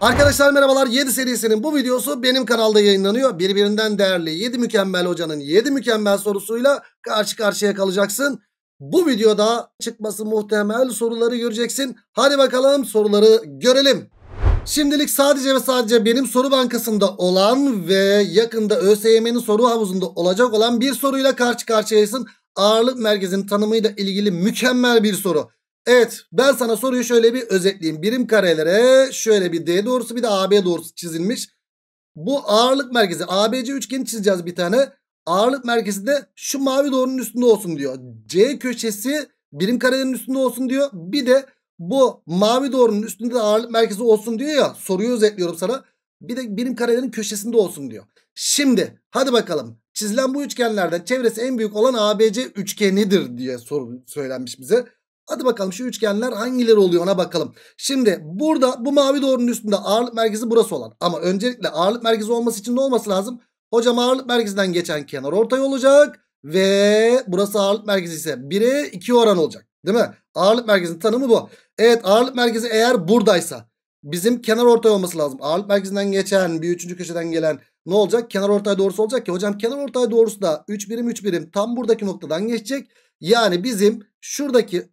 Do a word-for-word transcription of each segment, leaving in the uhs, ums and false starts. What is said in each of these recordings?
Arkadaşlar merhabalar, Yedi serisinin bu videosu benim kanalda yayınlanıyor. Birbirinden değerli yedi mükemmel hocanın yedi mükemmel sorusuyla karşı karşıya kalacaksın. Bu videoda çıkması muhtemel soruları göreceksin. Hadi bakalım soruları görelim. Şimdilik sadece ve sadece benim soru bankasında olan ve yakında ÖSYM'nin soru havuzunda olacak olan bir soruyla karşı karşıyasın. Ağırlık merkezinin tanımıyla ilgili mükemmel bir soru. Evet, ben sana soruyu şöyle bir özetleyeyim. Birim karelere şöyle bir D doğrusu bir de A B doğrusu çizilmiş. Bu ağırlık merkezi A B C üçgeni çizeceğiz bir tane. Ağırlık merkezi de şu mavi doğrunun üstünde olsun diyor. C köşesi birim karenin üstünde olsun diyor. Bir de bu mavi doğrunun üstünde de ağırlık merkezi olsun diyor ya. Soruyu özetliyorum sana. Bir de birim karelerin köşesinde olsun diyor. Şimdi hadi bakalım. Çizilen bu üçgenlerden çevresi en büyük olan A B C üçgenidir diye soru söylenmiş bize. Hadi bakalım şu üçgenler hangileri oluyor ona bakalım. Şimdi burada bu mavi doğrunun üstünde ağırlık merkezi burası olan. Ama öncelikle ağırlık merkezi olması için ne olması lazım? Hocam ağırlık merkezinden geçen kenar ortay olacak. Ve burası ağırlık merkezi ise bire iki oran olacak. Değil mi? Ağırlık merkezinin tanımı bu. Evet, ağırlık merkezi eğer buradaysa bizim kenar ortay olması lazım. Ağırlık merkezinden geçen bir üçüncü köşeden gelen ne olacak? Kenar ortay doğrusu olacak ki. Hocam kenar ortay doğrusu da üç birim üç birim tam buradaki noktadan geçecek. Yani bizim şuradaki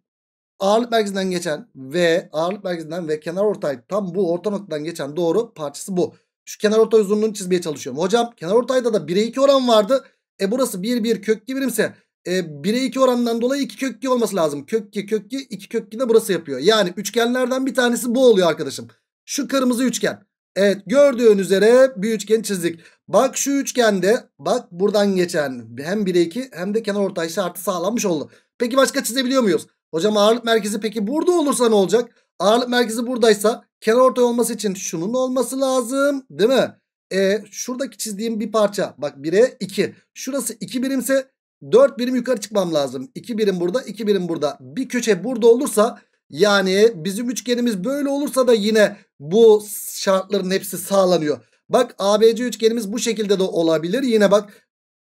ağırlık merkezinden geçen ve ağırlık merkezinden ve kenar ortay tam bu orta noktadan geçen doğru parçası bu. Şu kenar ortay uzunluğunu çizmeye çalışıyorum. Hocam kenar ortayda da bire iki oran vardı. E burası bir bir kök iki birimse e, bire iki oranından dolayı iki kök iki olması lazım. Kök iki kök iki iki kök iki de burası yapıyor. Yani üçgenlerden bir tanesi bu oluyor arkadaşım. Şu kırmızı üçgen. Evet, gördüğün üzere bir üçgen çizdik. Bak şu üçgende bak buradan geçen hem bire iki hem de kenar ortay şartı sağlanmış oldu. Peki başka çizebiliyor muyuz? Hocam ağırlık merkezi peki burada olursa ne olacak? Ağırlık merkezi buradaysa kenarortay olması için şunun olması lazım, değil mi? E, şuradaki çizdiğim bir parça bak bire iki. Şurası iki birimse dört birim yukarı çıkmam lazım. iki birim burada, iki birim burada. Bir köşe burada olursa, yani bizim üçgenimiz böyle olursa da yine bu şartların hepsi sağlanıyor. Bak A B C üçgenimiz bu şekilde de olabilir. Yine bak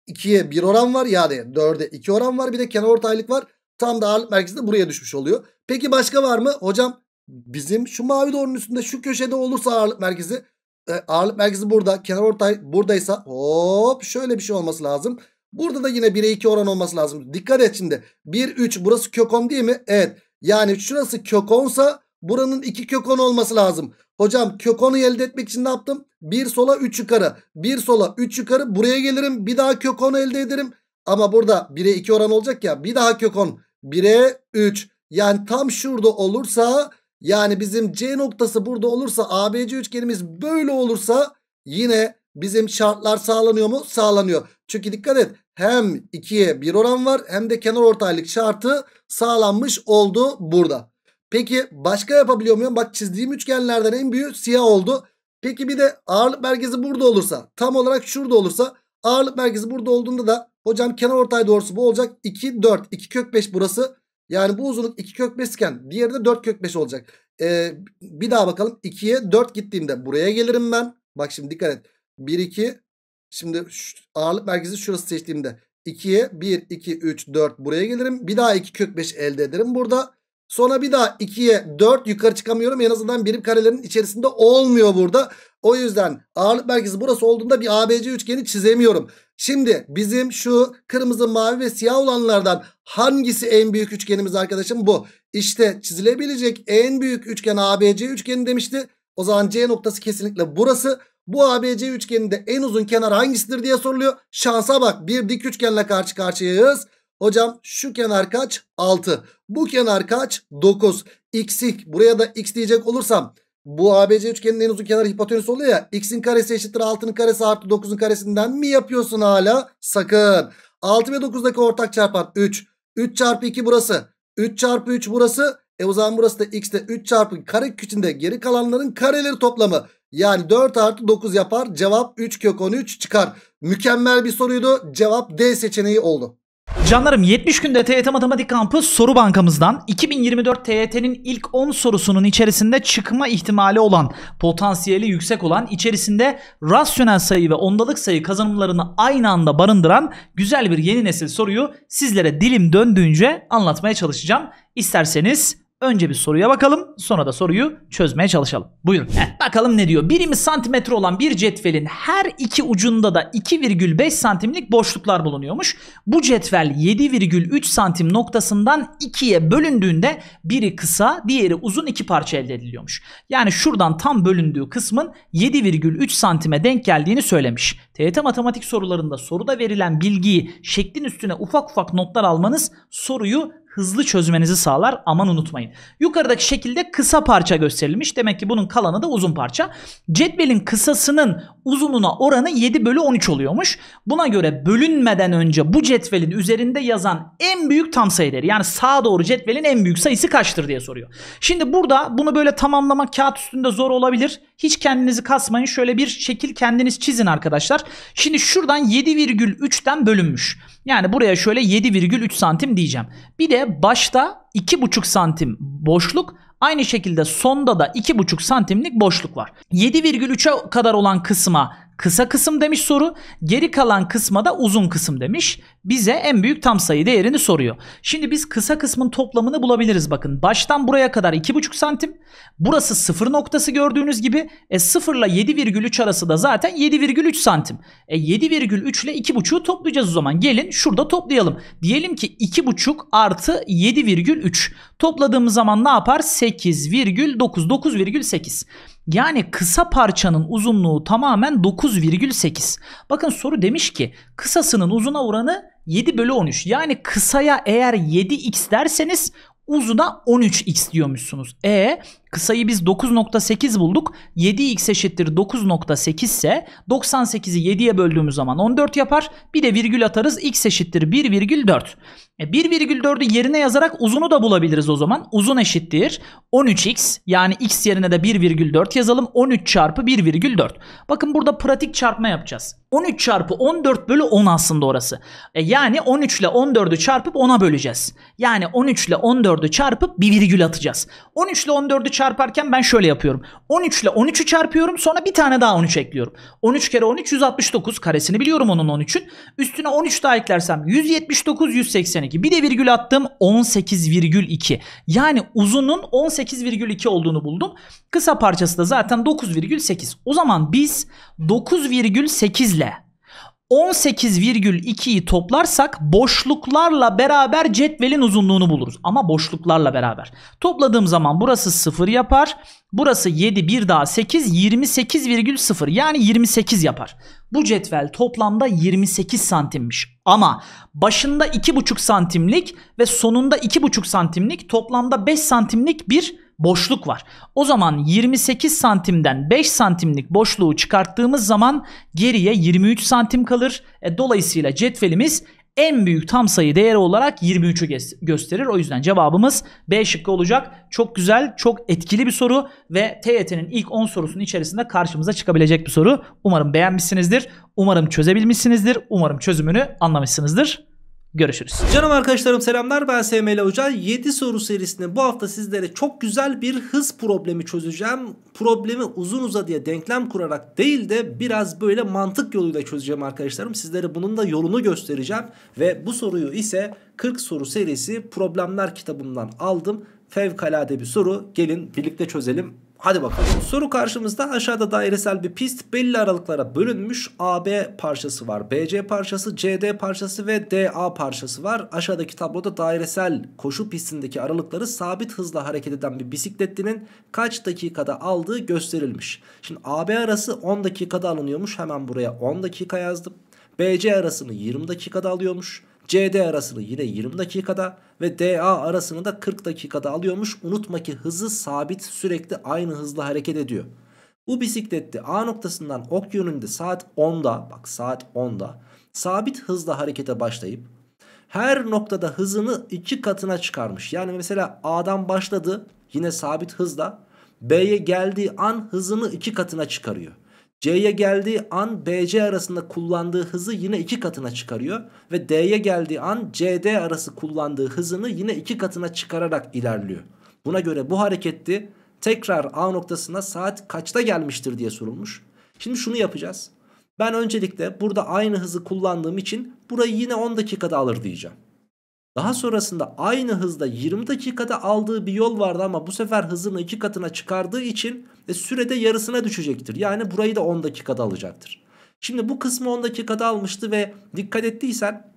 ikiye bir oran var, yani dörde iki oran var, bir de kenarortaylık var. Tam da ağırlık merkezi de buraya düşmüş oluyor. Peki başka var mı? Hocam bizim şu mavi doğrunun üstünde şu köşede olursa ağırlık merkezi. E, ağırlık merkezi burada. Kenarortay buradaysa hop şöyle bir şey olması lazım. Burada da yine bire iki oran olması lazım. Dikkat et şimdi. bir üç burası kök on değil mi? Evet. Yani şurası kök onsa buranın iki kök on olması lazım. Hocam kök onu elde etmek için ne yaptım? bir sola üç yukarı. bir sola üç yukarı. Buraya gelirim. Bir daha kök onu elde ederim. Ama burada bire iki oran olacak ya. Bir daha kök on. bire üç, yani tam şurada olursa, yani bizim C noktası burada olursa, A B C üçgenimiz böyle olursa yine bizim şartlar sağlanıyor mu? Sağlanıyor. Çünkü dikkat et, hem ikiye bir oran var hem de kenar ortaylık şartı sağlanmış oldu burada. Peki başka yapabiliyor muyum? Bak çizdiğim üçgenlerden en büyüğü siyah oldu. Peki bir de ağırlık merkezi burada olursa, tam olarak şurada olursa, ağırlık merkezi burada olduğunda da hocam kenar ortay doğrusu bu olacak. iki dört. iki kök beş burası. Yani bu uzunluk iki kök beş iken diğeri de dört kök beş olacak. Ee, bir daha bakalım. ikiye dört gittiğimde buraya gelirim ben. Bak şimdi dikkat et. bir iki. Şimdi ağırlık merkezi şurası seçtiğimde. ikiye bir iki üç dört buraya gelirim. Bir daha iki kök beş elde ederim burada. Sonra bir daha ikiye dört yukarı çıkamıyorum. En azından birim karelerin içerisinde olmuyor burada. O yüzden ağırlık merkezi burası olduğunda bir A B C üçgeni çizemiyorum. Şimdi bizim şu kırmızı, mavi ve siyah olanlardan hangisi en büyük üçgenimiz arkadaşım? Bu. İşte çizilebilecek en büyük üçgen A B C üçgeni demişti. O zaman C noktası kesinlikle burası. Bu A B C üçgeninde en uzun kenar hangisidir diye soruluyor. Şansa bak, bir dik üçgenle karşı karşıyayız. Hocam şu kenar kaç? altı. Bu kenar kaç? dokuz. X'lik. Buraya da X diyecek olursam bu A B C üçgeninin en uzun kenarı hipotenüs oluyor ya. X'in karesi eşittir altının karesi artı dokuzun karesinden mi yapıyorsun hala? Sakın. altı ve dokuzdaki ortak çarpan üç. üç çarpı iki burası. üç çarpı üç burası. E o zaman burası da X'te üç çarpı kare küçüğünde geri kalanların kareleri toplamı. Yani dört artı dokuz yapar. Cevap üç kök on üç çıkar. Mükemmel bir soruydu. Cevap D seçeneği oldu. Canlarım, yetmiş günde T Y T Matematik Kampı soru bankamızdan iki bin yirmi dört T Y T'nin ilk on sorusunun içerisinde çıkma ihtimali olan, potansiyeli yüksek olan, içerisinde rasyonel sayı ve ondalık sayı kazanımlarını aynı anda barındıran güzel bir yeni nesil soruyu sizlere dilim döndüğünce anlatmaya çalışacağım. İsterseniz Önce bir soruya bakalım, sonra da soruyu çözmeye çalışalım. Buyurun. Heh, bakalım ne diyor? Birimi santimetre olan bir cetvelin her iki ucunda da iki virgül beş santimlik boşluklar bulunuyormuş. Bu cetvel yedi virgül üç santim noktasından ikiye bölündüğünde biri kısa, diğeri uzun iki parça elde ediliyormuş. Yani şuradan tam bölündüğü kısmın yedi virgül üç santime denk geldiğini söylemiş. T Y T matematik sorularında soruda verilen bilgiyi şeklin üstüne ufak ufak notlar almanız soruyu hızlı çözmenizi sağlar. Aman unutmayın. Yukarıdaki şekilde kısa parça gösterilmiş. Demek ki bunun kalanı da uzun parça. Cetvelin kısasının uzununa oranı yedi bölü on üç oluyormuş. Buna göre bölünmeden önce bu cetvelin üzerinde yazan en büyük tam sayı değeri, yani sağa doğru cetvelin en büyük sayısı kaçtır diye soruyor. Şimdi burada bunu böyle tamamlamak kağıt üstünde zor olabilir. Hiç kendinizi kasmayın. Şöyle bir şekil kendiniz çizin arkadaşlar. Şimdi şuradan yedi virgül üçten bölünmüş. Yani buraya şöyle yedi virgül üç santim diyeceğim. Bir de başta iki buçuk santim boşluk, aynı şekilde sonda da iki buçuk santimlik boşluk var. yedi virgül üçe kadar olan kısma kısa kısım demiş soru. Geri kalan kısma da uzun kısım demiş. Bize en büyük tam sayı değerini soruyor. Şimdi biz kısa kısmın toplamını bulabiliriz bakın. Baştan buraya kadar iki buçuk santim. Burası sıfır noktası gördüğünüz gibi. E sıfır ile yedi virgül üç arası da zaten yedi virgül üç santim. E yedi virgül üç ile iki buçuğu toplayacağız o zaman. Gelin şurada toplayalım. Diyelim ki iki buçuk artı yedi virgül üç. Topladığımız zaman ne yapar? sekiz virgül dokuz. dokuz virgül sekiz. Yani kısa parçanın uzunluğu tamamen dokuz virgül sekiz. Bakın soru demiş ki kısasının uzuna oranı yedi bölü on üç. Yani kısaya eğer yedi x derseniz uzuna on üç x diyormuşsunuz. E kısayı biz dokuz nokta sekiz bulduk. yedi x eşittir dokuz nokta sekiz ise doksan sekizi yediye böldüğümüz zaman on dört yapar. Bir de virgül atarız. X eşittir bir virgül dört. E bir virgül dördü yerine yazarak uzunu da bulabiliriz o zaman. Uzun eşittir on üç x. Yani x yerine de bir virgül dört yazalım. on üç çarpı bir virgül dört. Bakın burada pratik çarpma yapacağız. on üç çarpı on dört bölü on aslında orası. E yani on üç ile on dördü çarpıp ona böleceğiz. Yani on üç ile on dördü çarpıp bir virgül atacağız. on üç ile on dördü çarparken ben şöyle yapıyorum. on üç ile on üçü çarpıyorum. Sonra bir tane daha on üç ekliyorum. on üç kere on üç yüz altmış dokuz. Karesini biliyorum onun on üçün. Üstüne on üç daha eklersem yüz yetmiş dokuz, yüz seksen iki. Bir de virgül attım. on sekiz virgül iki. Yani uzunun on sekiz virgül iki olduğunu buldum. Kısa parçası da zaten dokuz virgül sekiz. O zaman biz dokuz virgül sekiz ile on sekiz virgül ikiyi toplarsak boşluklarla beraber cetvelin uzunluğunu buluruz. Ama boşluklarla beraber. Topladığım zaman burası sıfır yapar. Burası yedi, bir daha sekiz, yirmi sekiz virgül sıfır. Yani yirmi sekiz yapar. Bu cetvel toplamda yirmi sekiz santimmiş. Ama başında iki buçuk santimlik ve sonunda iki buçuk santimlik, toplamda beş santimlik bir boşluk var. O zaman yirmi sekiz santimden beş santimlik boşluğu çıkarttığımız zaman geriye yirmi üç santim kalır. E, dolayısıyla cetvelimiz en büyük tam sayı değeri olarak yirmi üçü gösterir. O yüzden cevabımız B şıkkı olacak. Çok güzel, çok etkili bir soru ve T Y T'nin ilk on sorusunun içerisinde karşımıza çıkabilecek bir soru. Umarım beğenmişsinizdir. Umarım çözebilmişsinizdir. Umarım çözümünü anlamışsınızdır. Görüşürüz. Canım arkadaşlarım, selamlar, ben S M L Hoca. yedi soru serisinde bu hafta sizlere çok güzel bir hız problemi çözeceğim. Problemi uzun uzadıya denklem kurarak değil de biraz böyle mantık yoluyla çözeceğim arkadaşlarım. Sizlere bunun da yolunu göstereceğim. Ve bu soruyu ise kırk soru serisi problemler kitabımdan aldım. Fevkalade bir soru. Gelin birlikte çözelim. Hadi bakalım. Soru karşımızda. Aşağıda dairesel bir pist belli aralıklara bölünmüş. A B parçası var. B C parçası, C D parçası ve D A parçası var. Aşağıdaki tabloda dairesel koşu pistindeki aralıkları sabit hızla hareket eden bir bisikletlinin kaç dakikada aldığı gösterilmiş. Şimdi A B arası on dakikada alınıyormuş. Hemen buraya on dakika yazdım. B C arasını yirmi dakikada alıyormuş. C D arasını yine yirmi dakikada ve D A arasını da kırk dakikada alıyormuş. Unutma ki hızı sabit, sürekli aynı hızla hareket ediyor. Bu bisikletli A noktasından ok yönünde saat onda, bak saat onda sabit hızla harekete başlayıp her noktada hızını iki katına çıkarmış. Yani mesela A'dan başladı yine sabit hızla, B'ye geldiği an hızını iki katına çıkarıyor. C'ye geldiği an B C arasında kullandığı hızı yine iki katına çıkarıyor. Ve D'ye geldiği an C D arası kullandığı hızını yine iki katına çıkararak ilerliyor. Buna göre bu hareketli tekrar A noktasına saat kaçta gelmiştir diye sorulmuş. Şimdi şunu yapacağız. Ben öncelikle burada aynı hızı kullandığım için burayı yine on dakikada alır diyeceğim. Daha sonrasında aynı hızda yirmi dakikada aldığı bir yol vardı ama bu sefer hızını iki katına çıkardığı için e, sürede yarısına düşecektir. Yani burayı da on dakikada alacaktır. Şimdi bu kısmı on dakikada almıştı ve dikkat ettiysen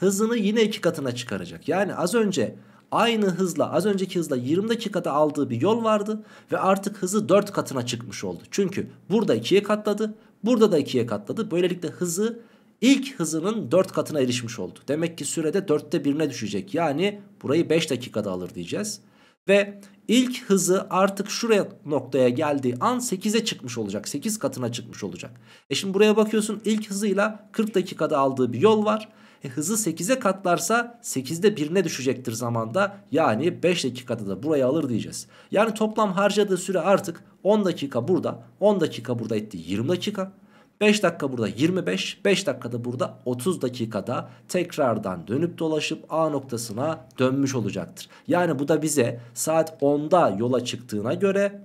hızını yine iki katına çıkaracak. Yani az önce aynı hızla az önceki hızla yirmi dakikada aldığı bir yol vardı ve artık hızı dört katına çıkmış oldu. Çünkü burada ikiye katladı, burada da ikiye katladı. Böylelikle hızı ilk hızının dört katına erişmiş oldu. Demek ki sürede dörtte birine düşecek. Yani burayı beş dakikada alır diyeceğiz. Ve ilk hızı artık şuraya noktaya geldiği an sekize çıkmış olacak. sekiz katına çıkmış olacak. E şimdi buraya bakıyorsun, ilk hızıyla kırk dakikada aldığı bir yol var. E hızı sekize katlarsa sekizde birine düşecektir zamanda. Yani beş dakikada da burayı alır diyeceğiz. Yani toplam harcadığı süre artık on dakika burada, on dakika burada etti yirmi dakika. beş dakika burada yirmi beş, beş dakikada burada otuz dakikada tekrardan dönüp dolaşıp A noktasına dönmüş olacaktır. Yani bu da bize saat onda yola çıktığına göre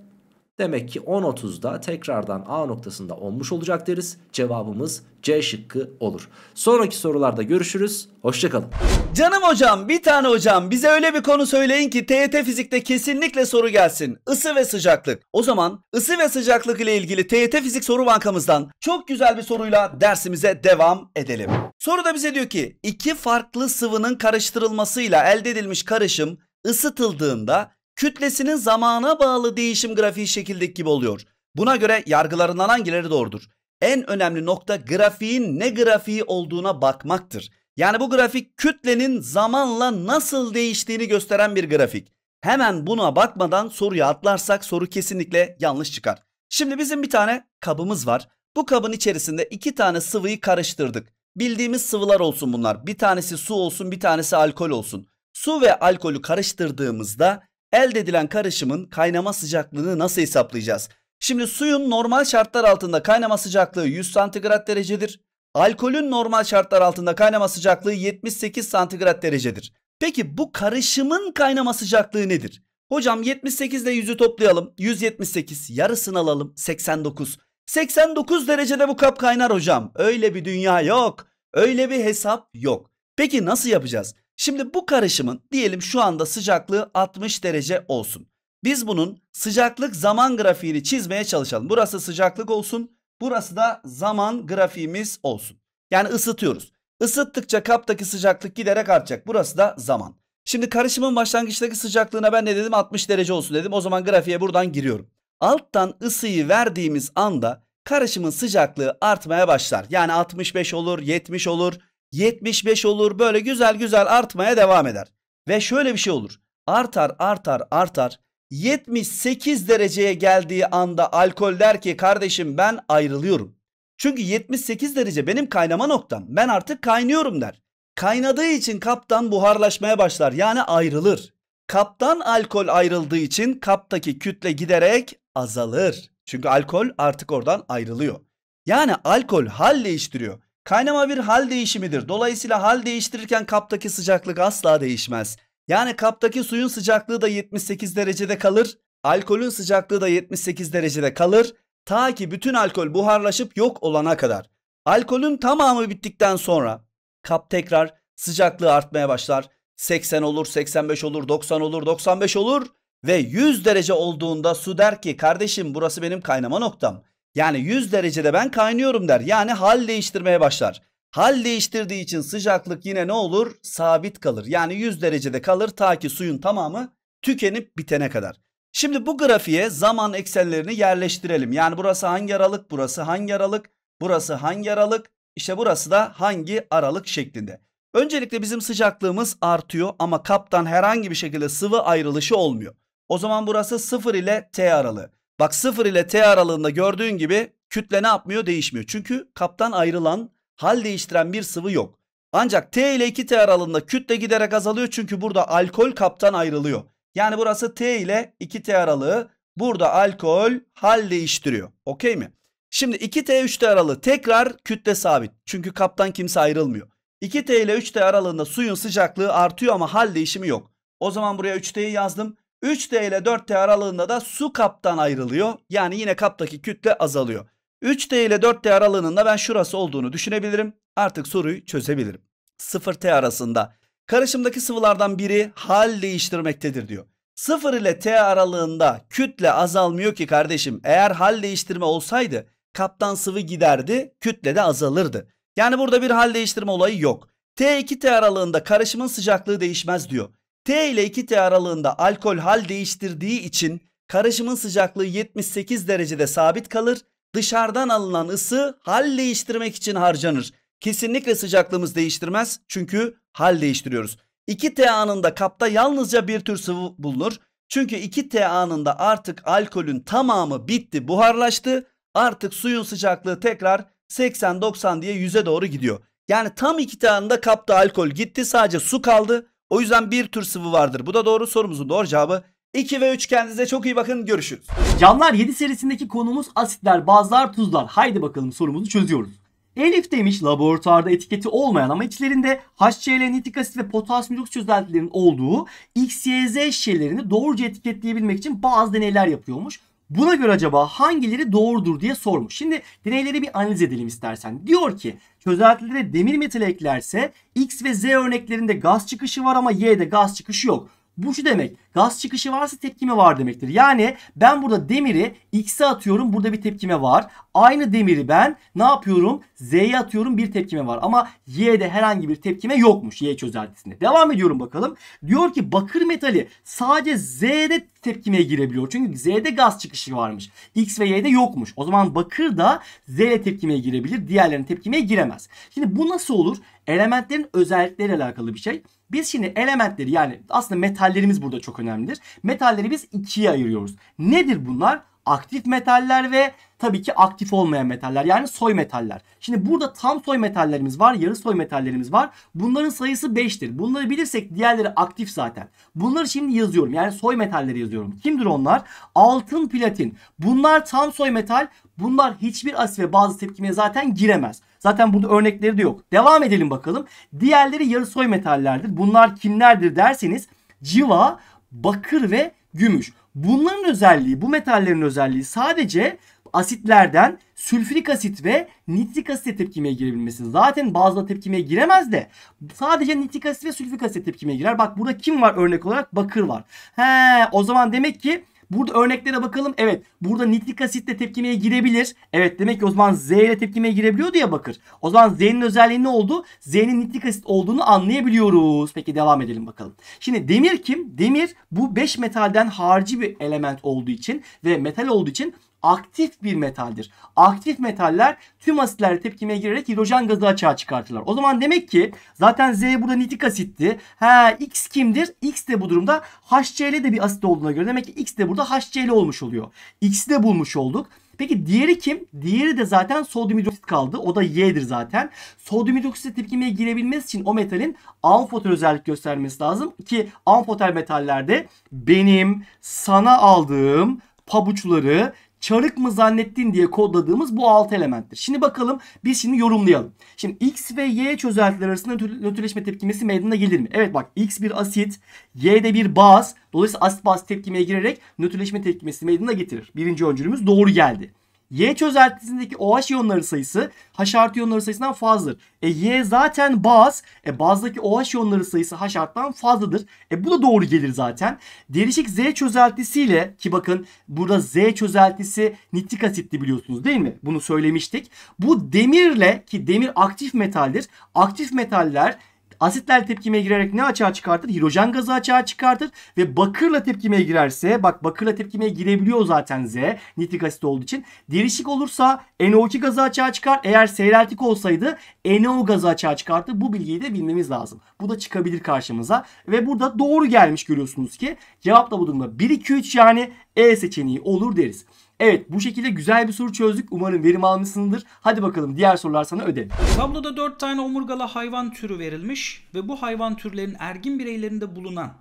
demek ki on otuzda tekrardan A noktasında olmuş olacak deriz. Cevabımız C şıkkı olur. Sonraki sorularda görüşürüz. Hoşçakalın. Canım hocam, bir tane hocam, bize öyle bir konu söyleyin ki T Y T fizikte kesinlikle soru gelsin. Isı ve sıcaklık. O zaman ısı ve sıcaklık ile ilgili T Y T fizik soru bankamızdan çok güzel bir soruyla dersimize devam edelim. Soru da bize diyor ki iki farklı sıvının karıştırılmasıyla elde edilmiş karışım ısıtıldığında kütlesinin zamana bağlı değişim grafiği şekildeki gibi oluyor. Buna göre yargılarından hangileri doğrudur? En önemli nokta grafiğin ne grafiği olduğuna bakmaktır. Yani bu grafik kütlenin zamanla nasıl değiştiğini gösteren bir grafik. Hemen buna bakmadan soruya atlarsak soru kesinlikle yanlış çıkar. Şimdi bizim bir tane kabımız var. Bu kabın içerisinde iki tane sıvıyı karıştırdık. Bildiğimiz sıvılar olsun bunlar. Bir tanesi su olsun, bir tanesi alkol olsun. Su ve alkolü karıştırdığımızda elde edilen karışımın kaynama sıcaklığını nasıl hesaplayacağız? Şimdi suyun normal şartlar altında kaynama sıcaklığı yüz santigrat derecedir. Alkolün normal şartlar altında kaynama sıcaklığı yetmiş sekiz santigrat derecedir. Peki bu karışımın kaynama sıcaklığı nedir? Hocam yetmiş sekiz ile yüzü toplayalım. yüz yetmiş sekiz, yarısını alalım, seksen dokuz. seksen dokuz derecede bu kap kaynar hocam. Öyle bir dünya yok. Öyle bir hesap yok. Peki nasıl yapacağız? Şimdi bu karışımın diyelim şu anda sıcaklığı altmış derece olsun. Biz bunun sıcaklık zaman grafiğini çizmeye çalışalım. Burası sıcaklık olsun. Burası da zaman grafiğimiz olsun. Yani ısıtıyoruz. Isıttıkça kaptaki sıcaklık giderek artacak. Burası da zaman. Şimdi karışımın başlangıçtaki sıcaklığına ben ne dedim? altmış derece olsun dedim. O zaman grafiğe buradan giriyorum. Alttan ısıyı verdiğimiz anda karışımın sıcaklığı artmaya başlar. Yani altmış beş olur, yetmiş olur. yetmiş beş olur, böyle güzel güzel artmaya devam eder. Ve şöyle bir şey olur. Artar artar artar. yetmiş sekiz dereceye geldiği anda alkol der ki kardeşim ben ayrılıyorum. Çünkü yetmiş sekiz derece benim kaynama noktam. Ben artık kaynıyorum der. Kaynadığı için kaptan buharlaşmaya başlar. Yani ayrılır. Kaptan alkol ayrıldığı için kaptaki kütle giderek azalır. Çünkü alkol artık oradan ayrılıyor. Yani alkol hal değiştiriyor. Kaynama bir hal değişimidir. Dolayısıyla hal değiştirirken kaptaki sıcaklık asla değişmez. Yani kaptaki suyun sıcaklığı da yetmiş sekiz derecede kalır. Alkolün sıcaklığı da yetmiş sekiz derecede kalır. Ta ki bütün alkol buharlaşıp yok olana kadar. Alkolün tamamı bittikten sonra kap tekrar sıcaklığı artmaya başlar. seksen olur, seksen beş olur, doksan olur, doksan beş olur. Ve yüz derece olduğunda su der ki kardeşim burası benim kaynama noktam. Yani yüz derecede ben kaynıyorum der. Yani hal değiştirmeye başlar. Hal değiştirdiği için sıcaklık yine ne olur? Sabit kalır. Yani yüz derecede kalır ta ki suyun tamamı tükenip bitene kadar. Şimdi bu grafiğe zaman eksenlerini yerleştirelim. Yani burası hangi aralık? Burası hangi aralık? Burası hangi aralık? İşte burası da hangi aralık şeklinde. Öncelikle bizim sıcaklığımız artıyor ama kaptan herhangi bir şekilde sıvı ayrılışı olmuyor. O zaman burası sıfır ile T aralığı. Bak sıfır ile T aralığında gördüğün gibi kütle ne yapmıyor? Değişmiyor. Çünkü kaptan ayrılan, hal değiştiren bir sıvı yok. Ancak T ile iki T aralığında kütle giderek azalıyor. Çünkü burada alkol kaptan ayrılıyor. Yani burası T ile iki T aralığı. Burada alkol hal değiştiriyor. Okey mi? Şimdi iki T üç T aralığı tekrar kütle sabit. Çünkü kaptan kimse ayrılmıyor. iki T ile üç T aralığında suyun sıcaklığı artıyor ama hal değişimi yok. O zaman buraya üç T'yi yazdım. üç T ile dört T aralığında da su kaptan ayrılıyor. Yani yine kaptaki kütle azalıyor. üç T ile dört T aralığında ben şurası olduğunu düşünebilirim. Artık soruyu çözebilirim. sıfır T arasında Karışımdaki sıvılardan biri hal değiştirmektedir diyor. sıfır ile T aralığında kütle azalmıyor ki kardeşim. Eğer hal değiştirme olsaydı kaptan sıvı giderdi, kütle de azalırdı. Yani burada bir hal değiştirme olayı yok. T iki T aralığında karışımın sıcaklığı değişmez diyor. T ile iki T aralığında alkol hal değiştirdiği için karışımın sıcaklığı yetmiş sekiz derecede sabit kalır. Dışarıdan alınan ısı hal değiştirmek için harcanır. Kesinlikle sıcaklığımız değiştirmez çünkü hal değiştiriyoruz. iki T anında kapta yalnızca bir tür sıvı bulunur. Çünkü iki T anında artık alkolün tamamı bitti, buharlaştı. Artık suyun sıcaklığı tekrar seksen doksan diye yüze doğru gidiyor. Yani tam iki T anında kapta alkol gitti, sadece su kaldı. O yüzden bir tür sıvı vardır. Bu da doğru, sorumuzun doğru cevabı iki ve üç. Kendinize çok iyi bakın, görüşürüz. Canlar, yedi serisindeki konumuz asitler, bazlar, tuzlar. Haydi bakalım, sorumuzu çözüyoruz. Elif demiş, laboratuvarda etiketi olmayan ama içlerinde H C L, nitrik asit ve potasyum çözeltilerinin olduğu X Y Z şişelerini doğruca etiketleyebilmek için bazı deneyler yapıyormuş. Buna göre acaba hangileri doğrudur diye sormuş. Şimdi deneyleri bir analiz edelim istersen. Diyor ki çözeltilere demir metali eklerse X ve Z örneklerinde gaz çıkışı var ama Y'de gaz çıkışı yok. Bu şu demek, gaz çıkışı varsa tepkime var demektir. Yani ben burada demiri X'e atıyorum, burada bir tepkime var. Aynı demiri ben ne yapıyorum, Z'ye atıyorum, bir tepkime var. Ama Y'de herhangi bir tepkime yokmuş Y çözeltisinde. Devam ediyorum bakalım. Diyor ki bakır metali sadece Z'de tepkimeye girebiliyor. Çünkü Z'de gaz çıkışı varmış. X ve Y'de yokmuş. O zaman bakır da Z'de tepkimeye girebilir. Diğerlerinin tepkimeye giremez. Şimdi bu nasıl olur? Elementlerin özellikleriyle alakalı bir şey. Biz şimdi elementleri, yani aslında metallerimiz burada çok önemlidir. Metalleri biz ikiye ayırıyoruz. Nedir bunlar? Aktif metaller ve tabii ki aktif olmayan metaller, yani soy metaller. Şimdi burada tam soy metallerimiz var, yarı soy metallerimiz var. Bunların sayısı beş'tir. Bunları bilirsek diğerleri aktif zaten. Bunları şimdi yazıyorum, yani soy metalleri yazıyorum. Kimdir onlar? Altın, platin. Bunlar tam soy metal. Bunlar hiçbir asit ve bazı tepkimeye zaten giremez. Zaten burada örnekleri de yok. Devam edelim bakalım. Diğerleri yarı soy metallerdir. Bunlar kimlerdir derseniz civa, bakır ve gümüş. Bunların özelliği, bu metallerin özelliği sadece asitlerden sülfürik asit ve nitrik asite tepkimeye girebilmesi. Zaten bazıları tepkimeye giremez de sadece nitrik asit ve sülfürik asit tepkimeye girer. Bak burada kim var örnek olarak? Bakır var. He, o zaman demek ki burada örneklere bakalım. Evet, burada nitrik asitle tepkimeye girebilir. Evet, demek ki o zaman Z ile tepkimeye girebiliyordu ya bakır. O zaman Z'nin özelliği ne oldu? Z'nin nitrik asit olduğunu anlayabiliyoruz. Peki devam edelim bakalım. Şimdi demir kim? Demir bu beş metalden harici bir element olduğu için ve metal olduğu için aktif bir metaldir. Aktif metaller tüm asitlerle tepkimeye girerek hidrojen gazı açığa çıkartırlar. O zaman demek ki zaten Z burada nitrik asitti. Ha, X kimdir? X de bu durumda H C L de bir asit olduğuna göre demek ki X de burada H C L olmuş oluyor. X'i de bulmuş olduk. Peki diğeri kim? Diğeri de zaten sodyum hidroksit kaldı. O da Y'dir zaten. Sodyum hidroksitle tepkimeye girebilmesi için o metalin amfoter özellik göstermesi lazım. Ki amfoter metallerde benim sana aldığım pabuçları çarık mı zannettin diye kodladığımız bu altı elementtir. Şimdi bakalım, biz şimdi yorumlayalım. Şimdi X ve Y çözeltiler arasında nötrleşme tepkimesi meydana gelir mi? Evet bak, X bir asit, Y de bir baz. Dolayısıyla asit baz tepkimeye girerek nötrleşme tepkimesi meydana getirir. Birinci öncülümüz doğru geldi. Y çözeltisindeki OH iyonları sayısı H artı iyonları sayısından fazladır. E Y zaten baz. E bazdaki OH iyonları sayısı H artıdan fazladır. E bu da doğru gelir zaten. Derişik Z çözeltisiyle, ki bakın burada Z çözeltisi nitrik asitli biliyorsunuz değil mi? Bunu söylemiştik. Bu demirle, ki demir aktif metaldir. Aktif metaller asitler tepkimeye girerek ne açığa çıkartır? Hidrojen gazı açığa çıkartır. Ve bakırla tepkimeye girerse, bak bakırla tepkimeye girebiliyor zaten Z, nitrik asit olduğu için. Derişik olursa N O iki gazı açığa çıkar. Eğer seyreltik olsaydı N O gazı açığa çıkartır. Bu bilgiyi de bilmemiz lazım. Bu da çıkabilir karşımıza. Ve burada doğru gelmiş, görüyorsunuz ki. Cevap da bu durumda bir, iki, üç, yani E seçeneği olur deriz. Evet, bu şekilde güzel bir soru çözdük. Umarım verim almışsındır. Hadi bakalım, diğer sorular sana ödev. Tabloda dört tane omurgalı hayvan türü verilmiş ve bu hayvan türlerinin ergin bireylerinde bulunan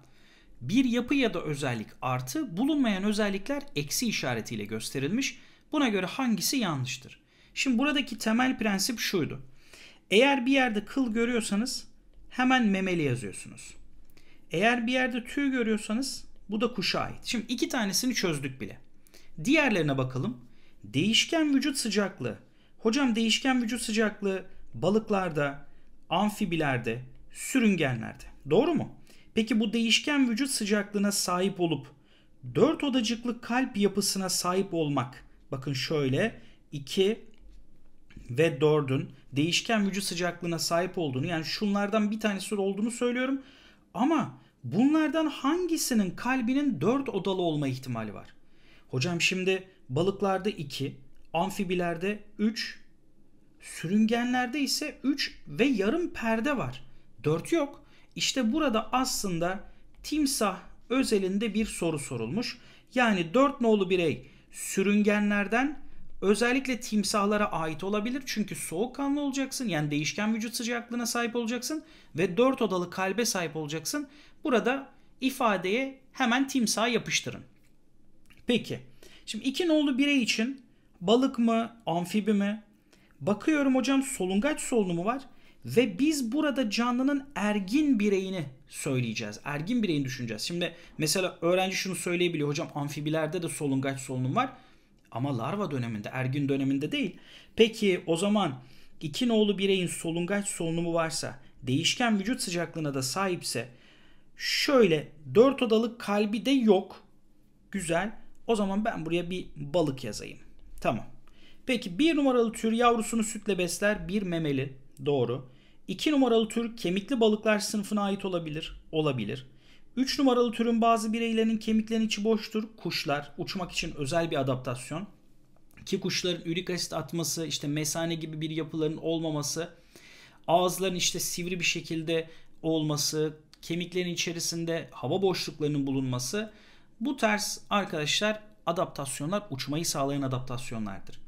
bir yapı ya da özellik artı, bulunmayan özellikler eksi işaretiyle gösterilmiş. Buna göre hangisi yanlıştır? Şimdi buradaki temel prensip şuydu. Eğer bir yerde kıl görüyorsanız hemen memeli yazıyorsunuz. Eğer bir yerde tüy görüyorsanız bu da kuşa ait. Şimdi iki tanesini çözdük bile. Diğerlerine bakalım. Değişken vücut sıcaklığı. Hocam değişken vücut sıcaklığı balıklarda, amfibilerde, sürüngenlerde. Doğru mu? Peki bu değişken vücut sıcaklığına sahip olup dört odacıklı kalp yapısına sahip olmak. Bakın şöyle iki ve dördün değişken vücut sıcaklığına sahip olduğunu, yani şunlardan bir tanesi olduğunu söylüyorum. Ama bunlardan hangisinin kalbinin dört odalı olma ihtimali var? Hocam şimdi balıklarda iki, amfibilerde üç, sürüngenlerde ise üç ve yarım perde var. dört yok. İşte burada aslında timsah özelinde bir soru sorulmuş. Yani dört nolu birey sürüngenlerden özellikle timsahlara ait olabilir. Çünkü soğukkanlı olacaksın. Yani değişken vücut sıcaklığına sahip olacaksın. Ve dört odalı kalbe sahip olacaksın. Burada ifadeye hemen timsaha yapıştırın. Peki. Şimdi iki nolu birey için balık mı, amfibi mi? Bakıyorum hocam solungaç solunumu var. Ve biz burada canlının ergin bireyini söyleyeceğiz. Ergin bireyini düşüneceğiz. Şimdi mesela öğrenci şunu söyleyebiliyor. Hocam amfibilerde de solungaç solunum var. Ama larva döneminde, ergin döneminde değil. Peki o zaman iki nolu bireyin solungaç solunumu varsa, değişken vücut sıcaklığına da sahipse, şöyle dört odalık kalbi de yok. Güzel. O zaman ben buraya bir balık yazayım. Tamam. Peki bir numaralı tür yavrusunu sütle besler, bir memeli. Doğru. iki numaralı tür kemikli balıklar sınıfına ait olabilir. Olabilir. üç numaralı türün bazı bireylerinin kemiklerinin içi boştur. Kuşlar uçmak için özel bir adaptasyon. Ki kuşların ürik asit atması, işte mesane gibi bir yapıların olmaması, ağızların işte sivri bir şekilde olması, kemiklerin içerisinde hava boşluklarının bulunması, bu tarz arkadaşlar adaptasyonlar uçmayı sağlayan adaptasyonlardır.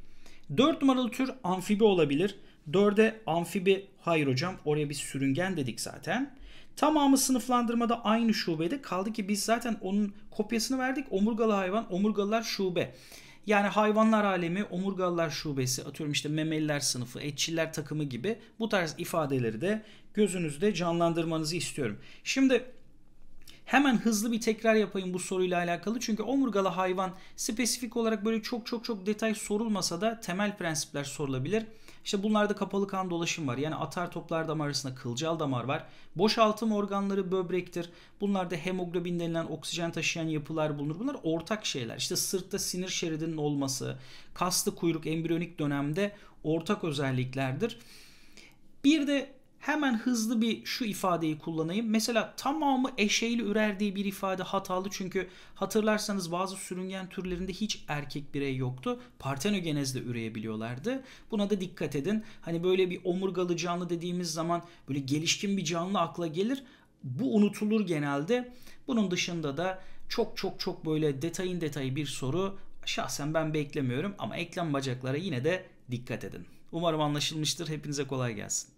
dört numaralı tür amfibi olabilir. dörde amfibi, hayır hocam oraya bir sürüngen dedik zaten. Tamamı sınıflandırmada aynı şubede, kaldı ki biz zaten onun kopyasını verdik. Omurgalı hayvan, omurgalılar şube. Yani hayvanlar alemi, omurgalılar şubesi, atıyorum işte memeliler sınıfı, etçiller takımı gibi bu tarz ifadeleri de gözünüzde canlandırmanızı istiyorum. Şimdi hemen hızlı bir tekrar yapayım bu soruyla alakalı. Çünkü omurgalı hayvan spesifik olarak böyle çok çok çok detay sorulmasa da temel prensipler sorulabilir. İşte bunlarda kapalı kan dolaşım var. Yani atar toplar damar arasında kılcal damar var. Boşaltım organları böbrektir. Bunlarda hemoglobin denilen oksijen taşıyan yapılar bulunur. Bunlar ortak şeyler. İşte sırtta sinir şeridinin olması, kaslı kuyruk embriyonik dönemde ortak özelliklerdir. Bir de hemen hızlı bir şu ifadeyi kullanayım. Mesela tamamı eşeğiyle ürer diye bir ifade hatalı. Çünkü hatırlarsanız bazı sürüngen türlerinde hiç erkek birey yoktu. Partenogenezle üreyebiliyorlardı. Buna da dikkat edin. Hani böyle bir omurgalı canlı dediğimiz zaman böyle gelişkin bir canlı akla gelir. Bu unutulur genelde. Bunun dışında da çok çok çok böyle detayın detayı bir soru. Şahsen ben beklemiyorum ama eklem bacaklara yine de dikkat edin. Umarım anlaşılmıştır. Hepinize kolay gelsin.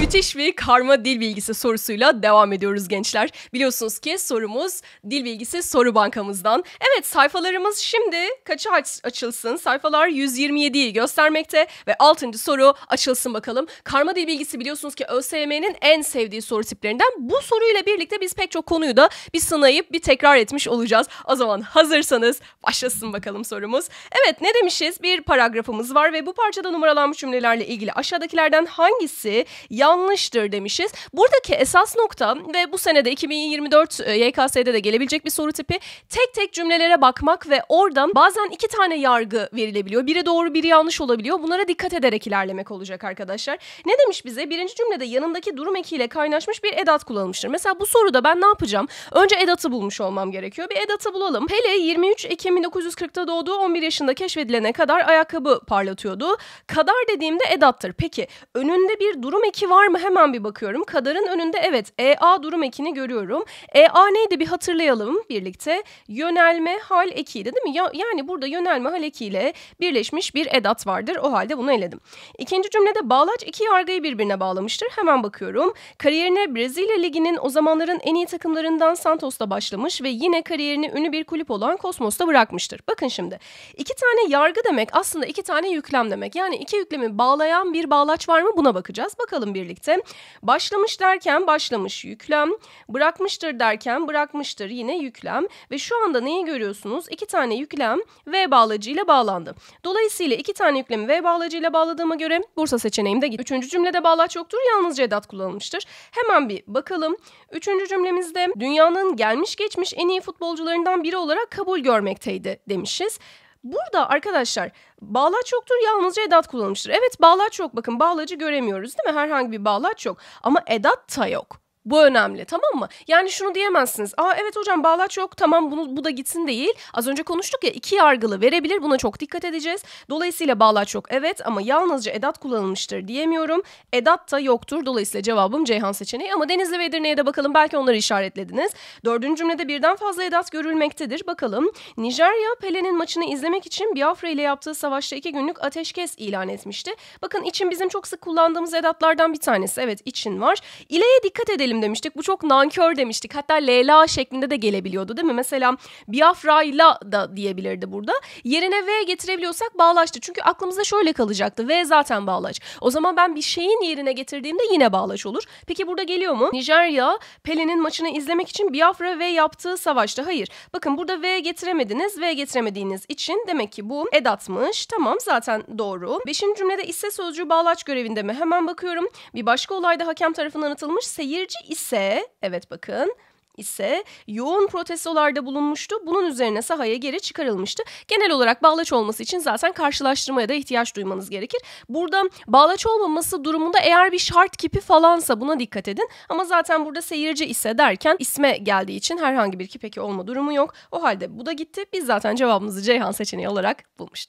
Müthiş bir karma dil bilgisi sorusuyla devam ediyoruz gençler. Biliyorsunuz ki sorumuz dil bilgisi soru bankamızdan. Evet, sayfalarımız şimdi kaça aç açılsın? Sayfalar yüz yirmi yediyi göstermekte ve altıncı soru açılsın bakalım. Karma dil bilgisi biliyorsunuz ki ÖSYM'nin en sevdiği soru tiplerinden. Bu soruyla birlikte biz pek çok konuyu da bir sınayıp bir tekrar etmiş olacağız. O zaman hazırsanız başlasın bakalım sorumuz. Evet, ne demişiz? Bir paragrafımız var ve bu parçada numaralanmış cümlelerle ilgili aşağıdakilerden hangisi yanlıştır demişiz. Buradaki esas nokta ve bu senede iki bin yirmi dört Y K S'de de gelebilecek bir soru tipi, tek tek cümlelere bakmak ve oradan bazen iki tane yargı verilebiliyor. Biri doğru biri yanlış olabiliyor. Bunlara dikkat ederek ilerlemek olacak arkadaşlar. Ne demiş bize? Birinci cümlede yanındaki durum ekiyle kaynaşmış bir edat kullanılmıştır. Mesela bu soruda ben ne yapacağım? Önce edatı bulmuş olmam gerekiyor. Bir edatı bulalım. Pele yirmi üç Ekim bin dokuz yüz kırk'ta doğduğu on bir yaşında keşfedilene kadar ayakkabı parlatıyordu. Kadar dediğimde edattır. Peki önünde bir durum eki var mı? Hemen bir bakıyorum. Kadarın önünde evet E A durum ekini görüyorum. E A neydi bir hatırlayalım birlikte. Yönelme hal ekiydi değil mi? Ya, yani burada yönelme hal ekiyle birleşmiş bir edat vardır. O halde bunu eledim. İkinci cümlede bağlaç iki yargıyı birbirine bağlamıştır. Hemen bakıyorum. Kariyerine Brezilya Ligi'nin o zamanların en iyi takımlarından Santos'ta başlamış ve yine kariyerini ünlü bir kulüp olan Kosmos'ta bırakmıştır. Bakın şimdi. İki tane yargı demek aslında iki tane yüklem demek. Yani iki yüklemi bağlayan bir bağlaç var mı? Buna bakacağız. Bakalım bir birlikte. Başlamış derken başlamış yüklem, bırakmıştır derken bırakmıştır yine yüklem ve şu anda neyi görüyorsunuz? İki tane yüklem V bağlacıyla bağlandı. Dolayısıyla iki tane yüklemi V bağlacıyla bağladığıma göre Bursa seçeneğimde gitti. Üçüncü cümlede bağlaç yoktur, yalnızca edat kullanılmıştır. Hemen bir bakalım. Üçüncü cümlemizde dünyanın gelmiş geçmiş en iyi futbolcularından biri olarak kabul görmekteydi demişiz. Burada arkadaşlar bağlaç yoktur, yalnızca edat kullanılmıştır. Evet, bağlaç yok, bakın bağlacı göremiyoruz değil mi? Herhangi bir bağlaç yok ama edat da yok. Bu önemli, tamam mı? Yani şunu diyemezsiniz. Aa evet hocam bağlaç yok, tamam bunu, bu da gitsin değil. Az önce konuştuk ya, iki yargılı verebilir, buna çok dikkat edeceğiz. Dolayısıyla bağlaç yok evet ama yalnızca edat kullanılmıştır diyemiyorum. Edat da yoktur, dolayısıyla cevabım Ceyhan seçeneği. Ama Denizli ve Edirne'ye de bakalım, belki onları işaretlediniz. Dördüncü cümlede birden fazla edat görülmektedir. Bakalım. Nijerya Pele'nin maçını izlemek için Biafra ile yaptığı savaşta iki günlük ateşkes ilan etmişti. Bakın için bizim çok sık kullandığımız edatlardan bir tanesi. Evet, için var. İle'ye dikkat edelim demiştik. Bu çok nankör demiştik. Hatta Leyla şeklinde de gelebiliyordu değil mi? Mesela Biafra'yla da diyebilirdi burada. Yerine V getirebiliyorsak bağlaçtı. Çünkü aklımızda şöyle kalacaktı. V zaten bağlaç. O zaman ben bir şeyin yerine getirdiğimde yine bağlaç olur. Peki burada geliyor mu? Nijerya Pele'nin maçını izlemek için Biafra ve yaptığı savaşta. Hayır. Bakın burada V getiremediniz. V getiremediğiniz için demek ki bu edatmış. Tamam, zaten doğru. Beşinci cümlede ise sözcüğü bağlaç görevinde mi? Hemen bakıyorum. Bir başka olayda hakem tarafından atılmış seyirci ise, evet bakın, ise yoğun protestolarda bulunmuştu. Bunun üzerine sahaya geri çıkarılmıştı. Genel olarak bağlaç olması için zaten karşılaştırmaya da ihtiyaç duymanız gerekir. Burada bağlaç olmaması durumunda eğer bir şart kipi falansa buna dikkat edin. Ama zaten burada seyirci ise derken isme geldiği için herhangi bir kipeki olma durumu yok. O halde bu da gitti. Biz zaten cevabımızı Ceyhan seçeneği olarak bulmuştuk.